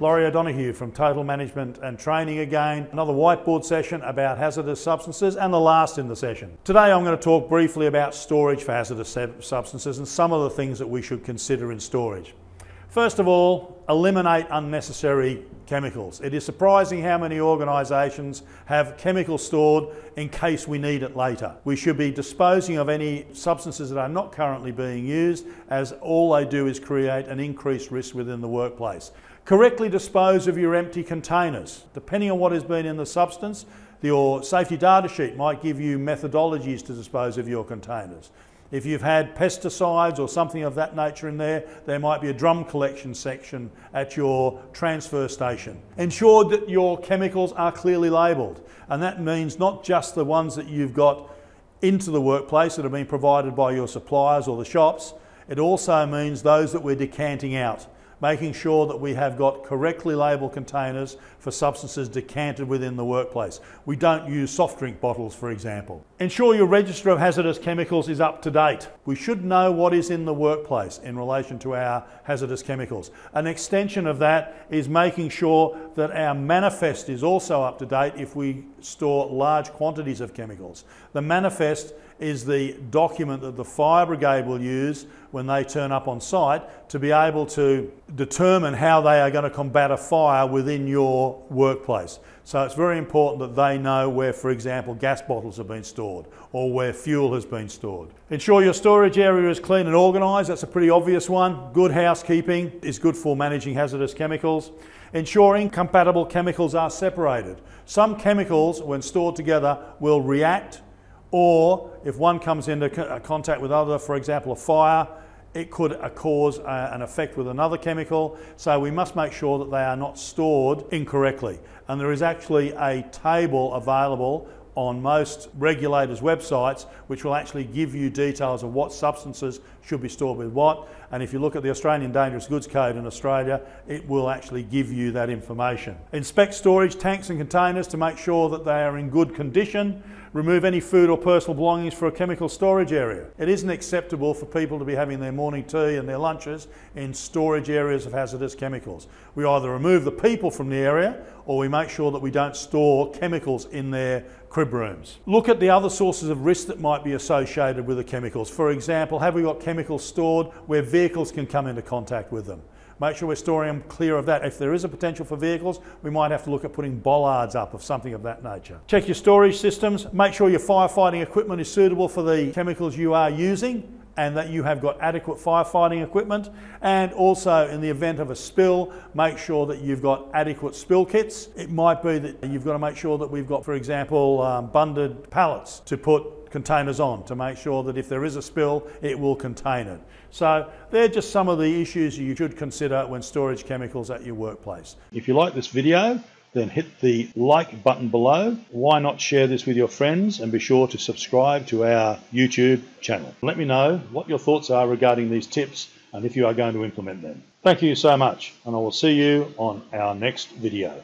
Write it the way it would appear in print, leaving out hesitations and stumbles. Laurie O'Donoghue from Total Management and Training again. Another whiteboard session about hazardous substances and the last in the session. Today I'm going to talk briefly about storage for hazardous substances and some of the things that we should consider in storage. First of all, eliminate unnecessary chemicals. It is surprising how many organisations have chemicals stored in case we need it later. We should be disposing of any substances that are not currently being used, as all they do is create an increased risk within the workplace. Correctly dispose of your empty containers. Depending on what has been in the substance, your safety data sheet might give you methodologies to dispose of your containers. If you've had pesticides or something of that nature in there, there might be a drum collection section at your transfer station. Ensure that your chemicals are clearly labelled, and that means not just the ones that you've got into the workplace that have been provided by your suppliers or the shops. It also means those that we're decanting out, making sure that we have got correctly labelled containers for substances decanted within the workplace. We don't use soft drink bottles, for example. Ensure your register of hazardous chemicals is up to date. We should know what is in the workplace in relation to our hazardous chemicals. An extension of that is making sure that our manifest is also up to date if we store large quantities of chemicals. The manifest is the document that the fire brigade will use when they turn up on site to be able to determine how they are going to combat a fire within your workplace. So it's very important that they know where, for example, gas bottles have been stored or where fuel has been stored. Ensure your storage area is clean and organised. That's a pretty obvious one. Good housekeeping is good for managing hazardous chemicals. Ensuring compatible chemicals are separated. Some chemicals, when stored together, will react, or if one comes into contact with other, for example a fire, it could cause an effect with another chemical. So we must make sure that they are not stored incorrectly. And there is actually a table available on most regulators' websites which will actually give you details of what substances should be stored with what. And if you look at the Australian Dangerous Goods Code in Australia, it will actually give you that information. Inspect storage tanks and containers to make sure that they are in good condition. Remove any food or personal belongings for a chemical storage area. It isn't acceptable for people to be having their morning tea and their lunches in storage areas of hazardous chemicals. We either remove the people from the area or we make sure that we don't store chemicals in their crib rooms. Look at the other sources of risk that might be associated with the chemicals. For example, have we got chemicals stored where vehicles can come into contact with them? Make sure we're storing them clear of that. If there is a potential for vehicles, we might have to look at putting bollards up of something of that nature. Check your storage systems. Make sure your firefighting equipment is suitable for the chemicals you are using, and that you have got adequate firefighting equipment. And also, in the event of a spill, make sure that you've got adequate spill kits. It might be that you've got to make sure that we've got, for example, bunded pallets to put containers on to make sure that if there is a spill, it will contain it. So they're just some of the issues you should consider when storage chemicals at your workplace. If you like this video, then hit the like button below. Why not share this with your friends, and be sure to subscribe to our YouTube channel. Let me know what your thoughts are regarding these tips and if you are going to implement them. Thank you so much, and I will see you on our next video.